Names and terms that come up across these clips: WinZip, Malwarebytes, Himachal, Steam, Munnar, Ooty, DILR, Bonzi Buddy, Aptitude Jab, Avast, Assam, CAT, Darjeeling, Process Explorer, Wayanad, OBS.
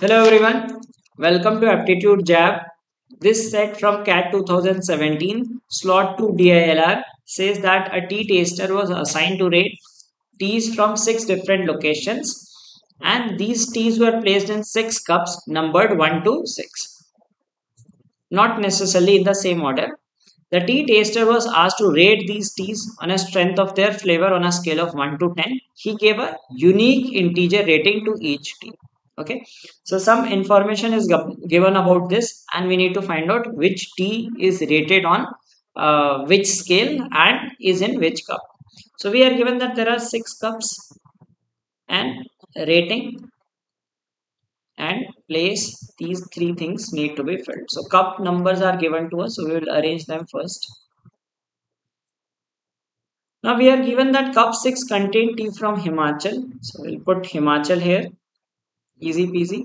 Hello everyone, welcome to Aptitude Jab. This set from CAT 2017, slot 2 DILR says that a tea taster was assigned to rate teas from 6 different locations, and these teas were placed in 6 cups numbered 1 to 6, not necessarily in the same order. The tea taster was asked to rate these teas on a strength of their flavor on a scale of 1 to 10. He gave a unique integer rating to each tea. Okay, so some information is given about this and we need to find out which tea is rated on which scale and is in which cup. So we are given that there are 6 cups and rating and place, these 3 things need to be filled. So cup numbers are given to us, so we will arrange them first. Now we are given that cup 6 contained tea from Himachal, so we will put Himachal here, easy peasy.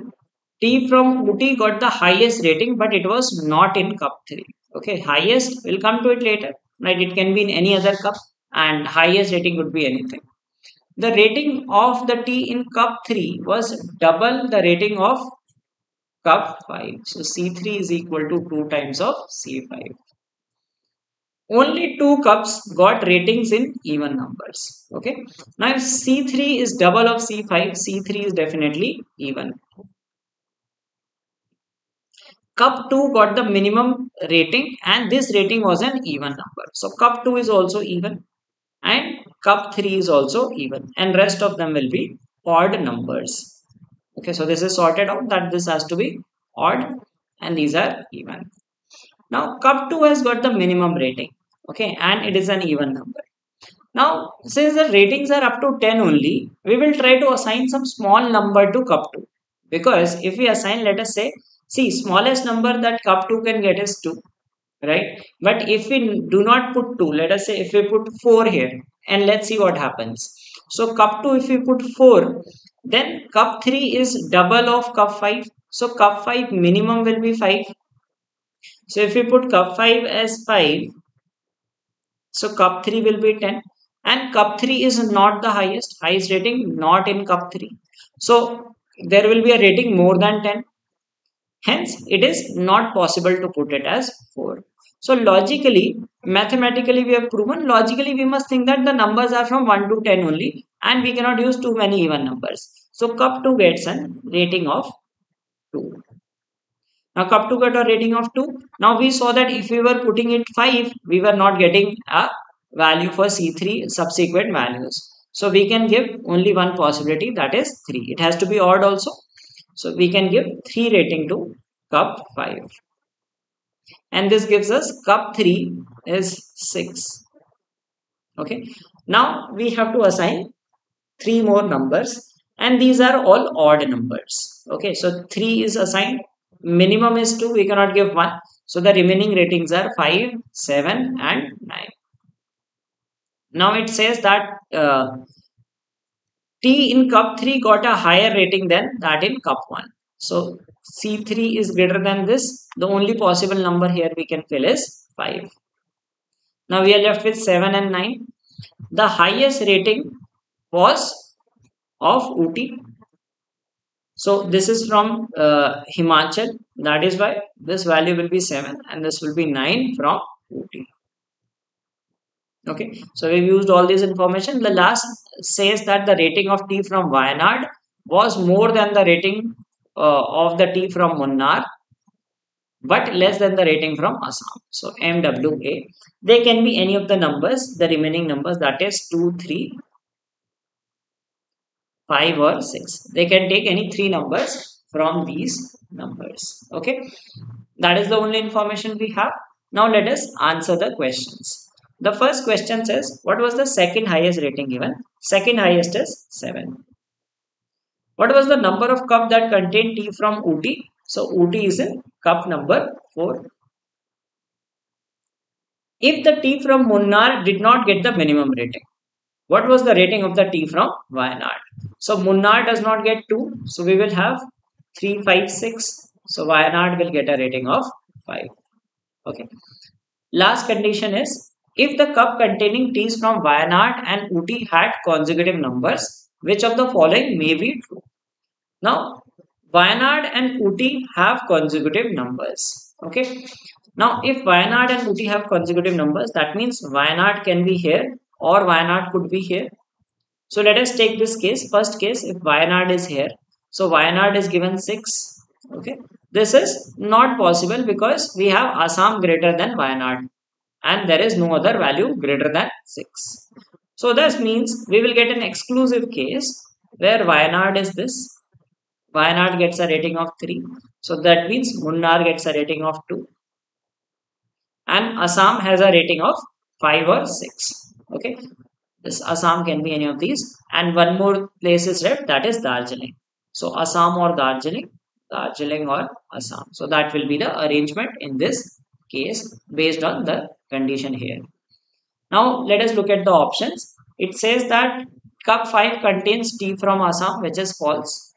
Tea from Ooty got the highest rating, but it was not in cup 3. Okay, highest, we'll come to it later, right? It can be in any other cup and highest rating would be anything. The rating of the tea in cup 3 was double the rating of cup 5. So C3 is equal to 2 times of C5. Only 2 cups got ratings in even numbers. Okay. Now if C3 is double of C5, C3 is definitely even. Cup 2 got the minimum rating and this rating was an even number. So cup 2 is also even and cup 3 is also even and rest of them will be odd numbers. Okay, so this is sorted out that this has to be odd and these are even. Now cup 2 has got the minimum rating, okay, and it is an even number. Now since the ratings are up to 10 only, we will try to assign some small number to cup 2, because if we assign, let us say, see, smallest number that cup 2 can get is 2, right? But if we do not put 2, let us say if we put 4 here, and let's see what happens. So cup 2, if we put 4, then cup 3 is double of cup 5. So cup 5 minimum will be 5. So if we put cup 5 as 5, so cup 3 will be 10. And cup 3 is not the highest. Highest rating not in cup 3. So there will be a rating more than 10. Hence, it is not possible to put it as 4. So logically, mathematically we have proven, logically we must think that the numbers are from 1 to 10 only and we cannot use too many even numbers. So cup 2 gets a rating of 2. Now cup 2 got a rating of 2. Now we saw that if we were putting it 5, we were not getting a value for C3 subsequent values. So we can give only one possibility, that is 3. It has to be odd also. So we can give 3 rating to cup 5. And this gives us cup 3 is 6. Okay. Now we have to assign 3 more numbers. And these are all odd numbers. Okay. So 3 is assigned. Minimum is 2. We cannot give 1. So the remaining ratings are 5, 7 and 9. Now it says that tea in cup 3 got a higher rating than that in cup 1. So C3 is greater than this. The only possible number here we can fill is 5. Now we are left with 7 and 9. The highest rating was of Ooty. So this is from Himachal. That is why this value will be 7 and this will be 9 from Ooty. Okay, so we've used all this information. The last says that the rating of tea from Wayanad was more than the rating of the tea from Munnar, but less than the rating from Assam. So MWA. They can be any of the numbers, the remaining numbers, that is 2, 3, 5 or 6. They can take any 3 numbers from these numbers. Okay, that is the only information we have. Now let us answer the questions. The first question says, what was the second highest rating given? Second highest is 7. What was the number of cup that contained tea from Ooty? So Ooty is in cup number 4. If the tea from Munnar did not get the minimum rating, what was the rating of the tea from Wayanad? So Munnar does not get 2. So we will have 3, 5, 6. So Wayanad will get a rating of 5. Okay. Last condition is, if the cup containing teas from Wayanad and Ooty had consecutive numbers, which of the following may be true? Now, Wayanad and Ooty have consecutive numbers. Okay. Now, if Wayanad and Ooty have consecutive numbers, that means Wayanad can be here or Wayanad could be here. So, let us take this case. First case, if Wayanad is here. So, Wayanad is given 6. Okay. This is not possible because we have Assam greater than Wayanad. And there is no other value greater than 6. So, this means we will get an exclusive case where Wayanad is this. Wayanad gets a rating of 3. So, that means Munnar gets a rating of 2. And Assam has a rating of 5 or 6. Okay. This Assam can be any of these. And one more place is left, that is Darjeeling. So, Assam or Darjeeling, Darjeeling or Assam. So, that will be the arrangement in this case based on the condition here. Now, let us look at the options. It says that cup 5 contains tea from Assam, which is false.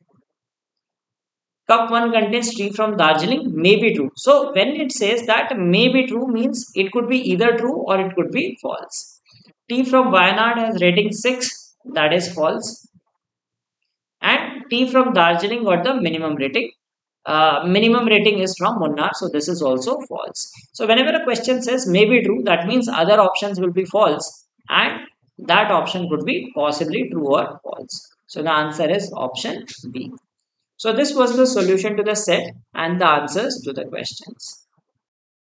Cup 1 contains tea from Darjeeling, may be true. So, when it says that may be true means it could be either true or it could be false. Tea from Wayanad has rating 6, that is false. And tea from Darjeeling got the minimum rating. Minimum rating is from Munnar, so this is also false. So, whenever a question says may be true, that means other options will be false. And that option could be possibly true or false. So, the answer is option B. So this was the solution to the set and the answers to the questions.